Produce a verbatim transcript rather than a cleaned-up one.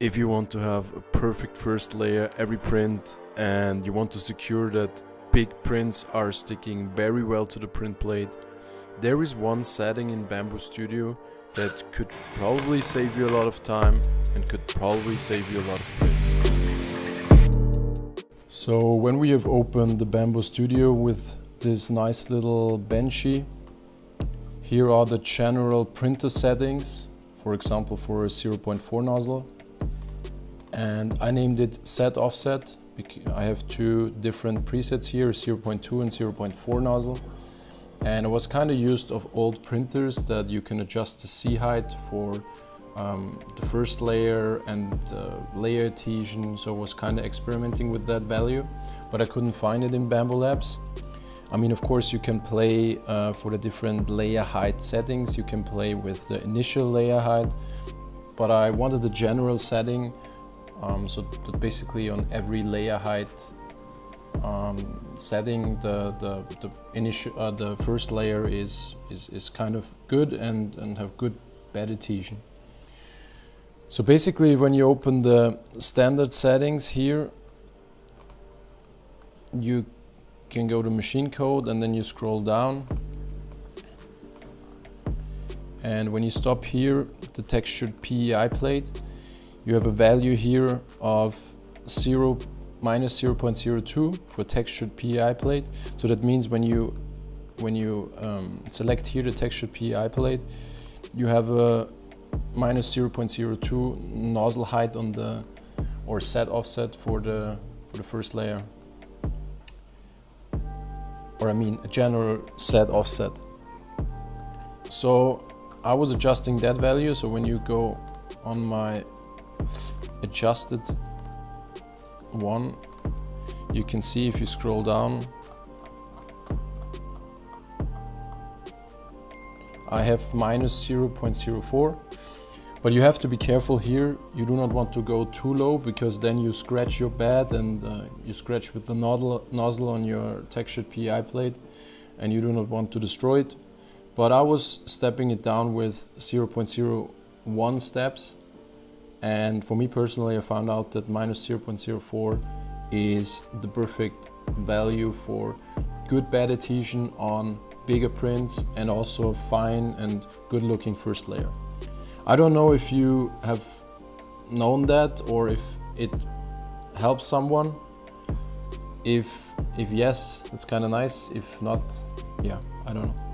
If you want to have a perfect first layer every print and you want to secure that big prints are sticking very well to the print plate, there is one setting in Bambu Studio that could probably save you a lot of time and could probably save you a lot of prints. So when we have opened the Bambu Studio with this nice little benchy, here are the general printer settings, for example for a zero point four nozzle. And I named it set offset because I have two different presets here, zero point two and zero point four nozzle. And I was kind of used of old printers that you can adjust the C height for um, the first layer and uh, layer adhesion. So I was kind of experimenting with that value, but I couldn't find it in Bambu Labs. I mean, of course you can play uh, for the different layer height settings. You can play with the initial layer height, but I wanted the general setting. Um, so that basically on every layer height um, setting, the the the, initial, uh, the first layer is, is is kind of good and and have good bed adhesion. So basically, when you open the standard settings here, you can go to machine code and then you scroll down. And when you stop here, the textured P E I plate. You have a value here of zero, minus zero point zero two for textured P E I plate. So that means when you when you um, select here the textured P E I plate, you have a minus zero point zero two nozzle height on the or set offset for the for the first layer. Or I mean a general set offset. So I was adjusting that value. So when you go on my adjusted one, you can see if you scroll down, I have minus zero point zero four, but you have to be careful here. You do not want to go too low because then you scratch your bed and uh, you scratch with the nozzle, nozzle on your textured P E I plate, and you do not want to destroy it. But I was stepping it down with zero point zero one steps. And for me personally, I found out that minus zero point zero four is the perfect value for good bed adhesion on bigger prints and also fine and good looking first layer. I don't know if you have known that or if it helps someone. If, if yes, it's kind of nice. If not, yeah, I don't know.